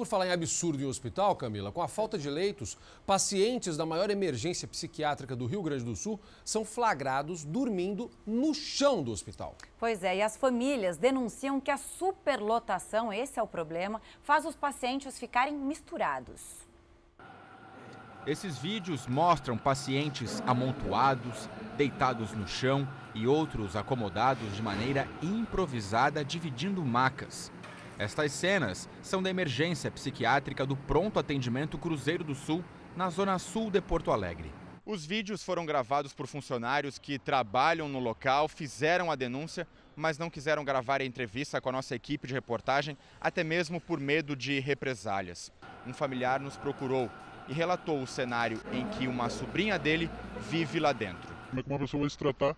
Por falar em absurdo em hospital, Camila, com a falta de leitos, pacientes da maior emergência psiquiátrica do Rio Grande do Sul são flagrados dormindo no chão do hospital. Pois é, e as famílias denunciam que a superlotação, esse é o problema, faz os pacientes ficarem misturados. Esses vídeos mostram pacientes amontoados, deitados no chão e outros acomodados de maneira improvisada, dividindo macas. Estas cenas são da emergência psiquiátrica do Pronto Atendimento Cruzeiro do Sul, na Zona Sul de Porto Alegre. Os vídeos foram gravados por funcionários que trabalham no local, fizeram a denúncia, mas não quiseram gravar a entrevista com a nossa equipe de reportagem, até mesmo por medo de represálias. Um familiar nos procurou e relatou o cenário em que uma sobrinha dele vive lá dentro. Como é que uma pessoa vai se tratar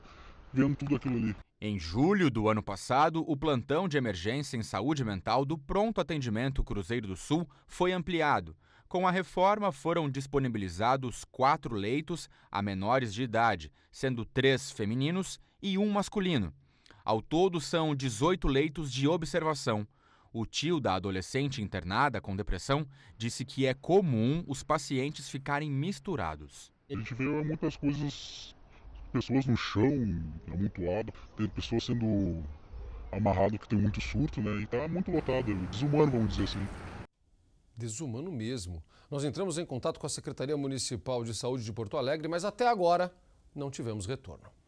vendo tudo aquilo ali? Em julho do ano passado, o plantão de emergência em saúde mental do Pronto Atendimento Cruzeiro do Sul foi ampliado. Com a reforma, foram disponibilizados 4 leitos a menores de idade, sendo 3 femininos e 1 masculino. Ao todo, são 18 leitos de observação. O tio da adolescente internada com depressão disse que é comum os pacientes ficarem misturados. A gente vê muitas coisas... pessoas no chão, amontoado, tem pessoas sendo amarradas que tem muito surto, né? E tá muito lotado, desumano, vamos dizer assim. Desumano mesmo. Nós entramos em contato com a Secretaria Municipal de Saúde de Porto Alegre, mas até agora não tivemos retorno.